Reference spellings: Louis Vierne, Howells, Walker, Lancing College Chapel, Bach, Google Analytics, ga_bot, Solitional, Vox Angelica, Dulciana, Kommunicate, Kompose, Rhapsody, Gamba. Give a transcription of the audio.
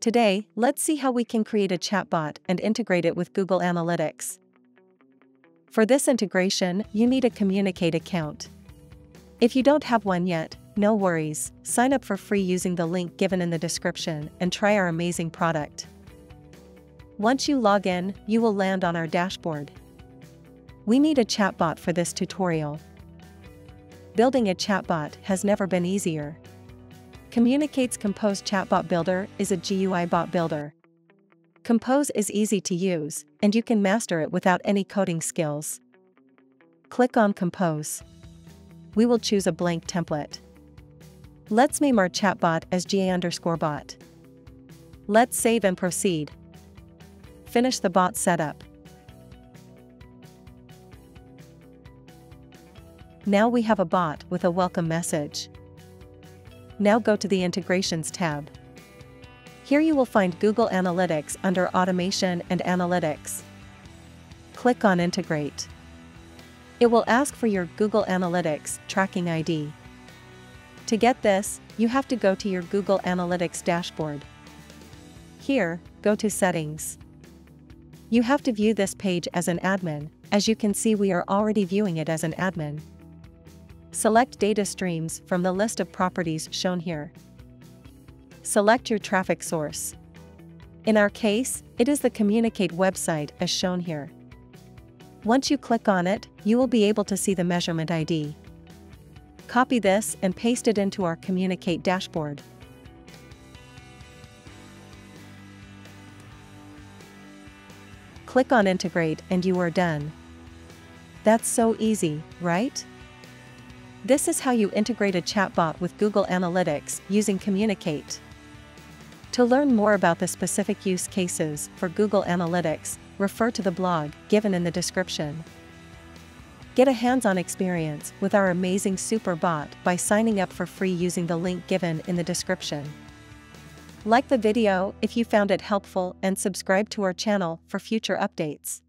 Today, let's see how we can create a chatbot and integrate it with Google Analytics. For this integration, you need a Kommunicate account. If you don't have one yet, no worries, sign up for free using the link given in the description and try our amazing product. Once you log in, you will land on our dashboard. We need a chatbot for this tutorial. Building a chatbot has never been easier. Kommunicate's Kompose Chatbot Builder is a GUI bot builder. Kompose is easy to use, and you can master it without any coding skills. Click on Kompose. We will choose a blank template. Let's name our chatbot as ga_bot. Let's save and proceed. Finish the bot setup. Now we have a bot with a welcome message. Now go to the Integrations tab. Here you will find Google Analytics under Automation and Analytics. Click on Integrate. It will ask for your Google Analytics tracking ID. To get this, you have to go to your Google Analytics dashboard. Here, go to Settings. You have to view this page as an admin. As you can see, we are already viewing it as an admin. Select data streams from the list of properties shown here. Select your traffic source. In our case, it is the Kommunicate website as shown here. Once you click on it, you will be able to see the measurement ID. Copy this and paste it into our Kommunicate dashboard. Click on Integrate and you are done. That's so easy, right? This is how you integrate a chatbot with Google Analytics using Kommunicate. To learn more about the specific use cases for Google Analytics, refer to the blog given in the description. Get a hands-on experience with our amazing super bot by signing up for free using the link given in the description. Like the video if you found it helpful and subscribe to our channel for future updates.